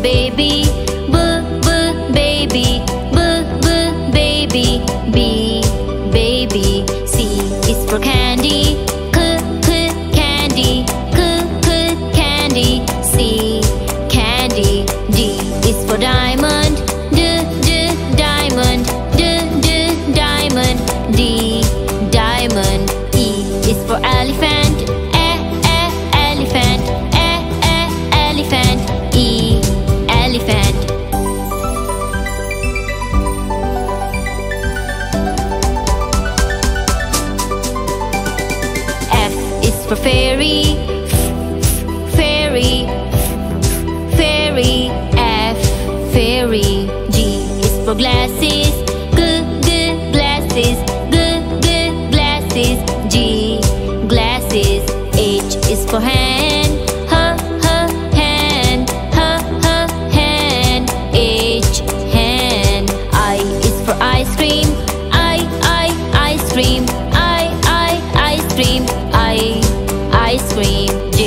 baby. B, b, baby. B, b, baby. B, baby. C is for candy. C, c, candy. C, c, candy. C, candy. D is for diamond. D, d, diamond. D, d, diamond. D, diamond. E is for elephant. F is for fairy, fairy, fairy, F, fairy. G is for glasses, g, glasses, g, glasses, G, glasses. H is for hand, h, hand, h, hand, H, hand. I is for ice cream, I, ice cream, I, ice cream, I. Ice cream. J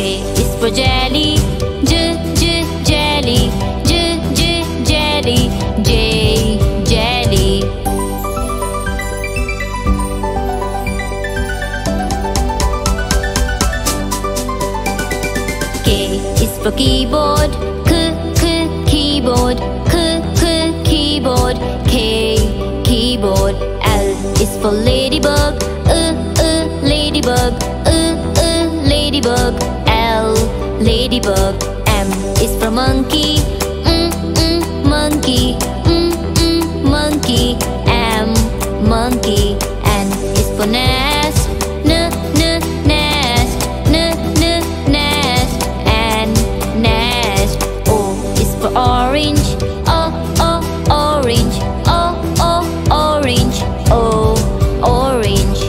is for jelly, j, j, jelly, j, j, jelly, J, jelly. K is for keyboard, k, k, keyboard, k, k, keyboard, K, keyboard. L is for ladybug, ladybug, ladybug, L, ladybug. M is for monkey, monkey, monkey, M, monkey. N is for nest, nest, nest, and nest. O is for orange, orange, orange, O, orange.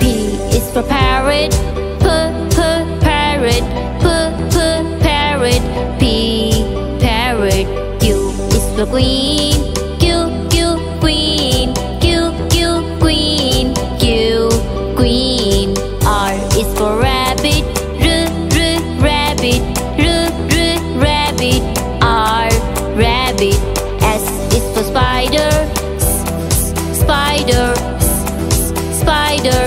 P is for parrot, p, parrot, p, parrot, P, parrot. Q is for queen, q, queen, q, queen, Q, queen. R is for rabbit, r, rabbit, r, rabbit, R, rabbit. S is for spider, spider, spider,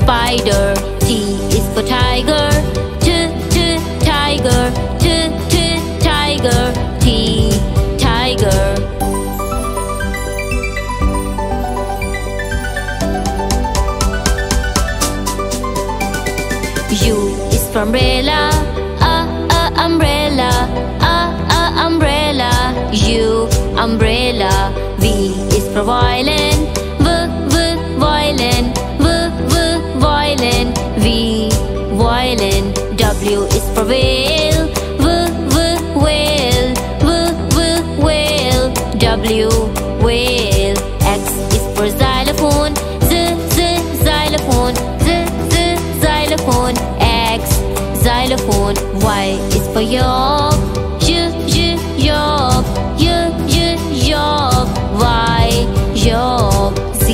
spider. T is for tiger, t, tiger, t, tiger, T, tiger. U is for umbrella, umbrella, umbrella, U, umbrella. V is for violin, violin, violin, V, violin. W is for whale, whale, whale, W, whale. X is for xylophone, xylophone, xylophone, X, xylophone. Y is for york, york, york, Y, york. Z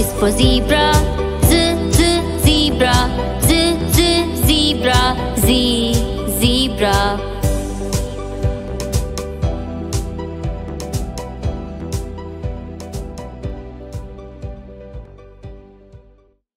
is for zebra, zebra, z, z, zebra, z.